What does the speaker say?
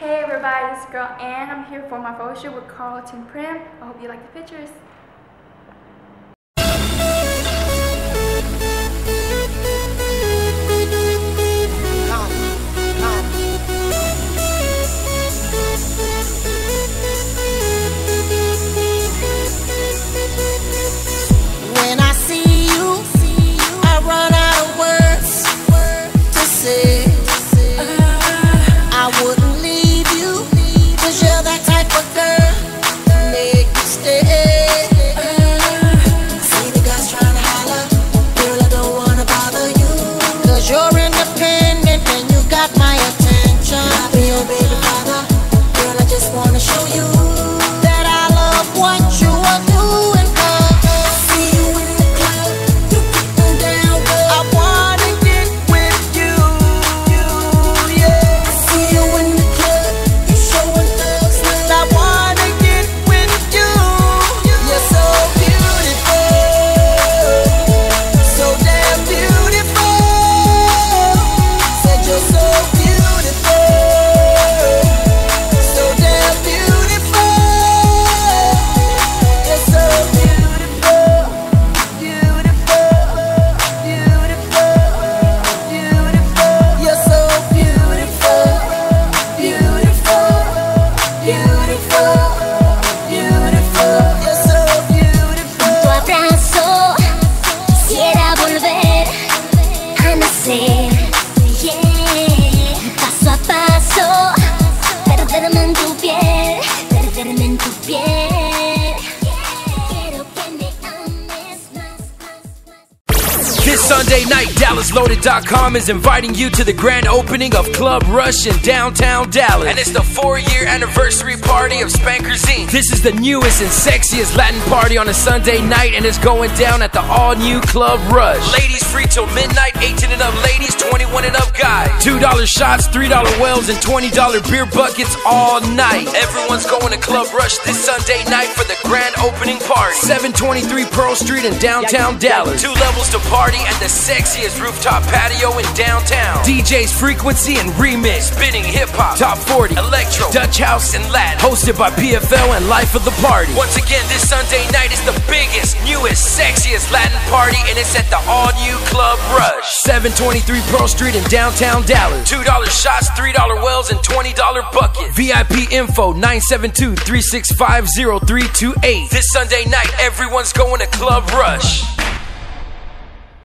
Hey everybody, it's girl Ann. I'm here for my photo shoot with Carlton Primm. I hope you like the pictures. This Sunday night, DallasLoaded.com is inviting you to the grand opening of Club Rush in downtown Dallas. And it's the 4-year anniversary party of Spanker Z. This is the newest and sexiest Latin party on a Sunday night, and it's going down at the all-new Club Rush. Ladies free till midnight, 18 and up ladies, 21 and up guys. $2 shots, $3 wells, and $20 beer buckets all night. Everyone's going to Club Rush this Sunday night for the grand opening party. 723 Pearl Street in downtown Dallas. 2 levels to party and the sexiest rooftop patio in downtown. DJs Frequency and Remix. Spinning hip-hop, top 40, electro, Dutch house, and Latin. Hosted by PFL and Life of the Party. Once again, this Sunday night is the biggest, newest, sexiest Latin party, and it's at the all-new Club Rush. 723 Pearl Street in downtown Dallas. $2 shots, $3 wells, and $20 bucket. VIP info, 972-365-0328. This Sunday night, everyone's going to Club Rush.